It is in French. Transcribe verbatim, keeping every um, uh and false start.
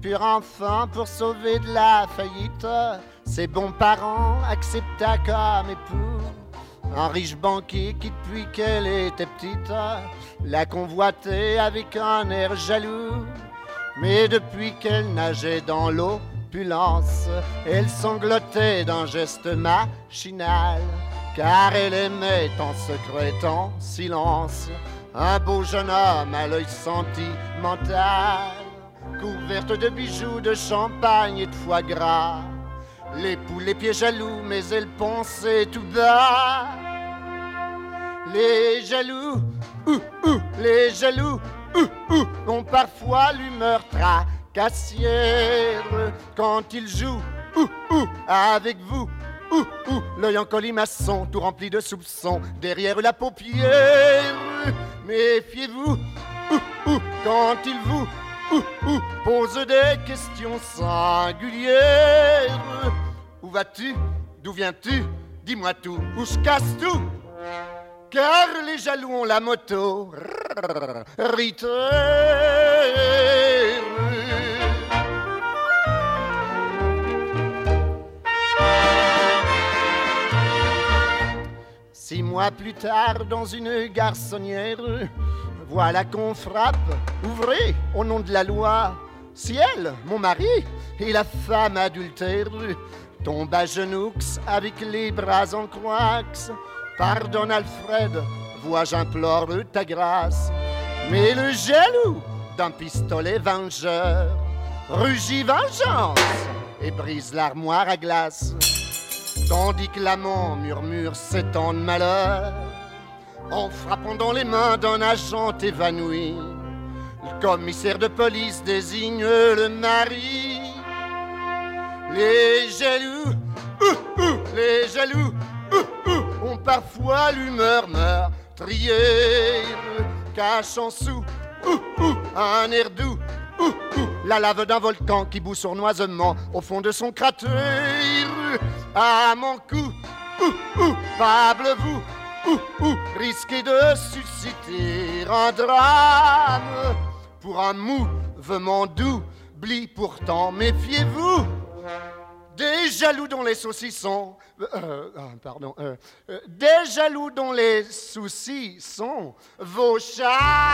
pur enfant pour sauver de la faillite. Ses bons parents accepta comme époux un riche banquier qui, depuis qu'elle était petite, la convoitait avec un air jaloux. Mais depuis qu'elle nageait dans l'opulence, elle sanglotait d'un geste machinal, car elle aimait en secret, en silence, un beau jeune homme à l'œil sentimental. Couverte de bijoux, de champagne et de foie gras, les poules, les pieds jaloux, mais elle pensait tout bas. Les jaloux, ouh, ouh, les jaloux, ouh, ouh, ont parfois l'humeur tracassière quand ils jouent, ouh, ouh, avec vous, ouh, ouh, l'œil en colimaçon, tout rempli de soupçons, derrière la paupière. Méfiez-vous, ouh, ouh, quand ils vous, ouh, ouh, pose des questions singulières. Où vas-tu? D'où viens-tu? Dis-moi tout, ou je casse tout. Car les jaloux ont la moto ritaire. Six mois plus tard, dans une garçonnière, voilà qu'on frappe, ouvrez, au nom de la loi. Ciel, mon mari et la femme adultère tombent à genoux avec les bras en croix. Pardonne Alfred, vois, j'implore ta grâce. Mais le jaloux d'un pistolet vengeur rugit vengeance et brise l'armoire à glace. Tandis que l'amant murmure sept ans de malheur en frappant dans les mains d'un agent évanoui. Le commissaire de police désigne le mari. Les jaloux, ouh, ouh, les jaloux, ouh, ouh, ont parfois l'humeur meurtrière, cachant sous, ouh, ouh, un air doux, ouh, ouh, la lave d'un volcan qui bout sournoisement au fond de son cratère. À mon cou, ouh, ouh, fable vous, ouh, ouh, risquez de susciter un drame pour un mouvement d'oubli. Pourtant, méfiez-vous des jaloux dont les saucissons euh, pardon, euh, euh, des jaloux dont les soucis sont vos charmes.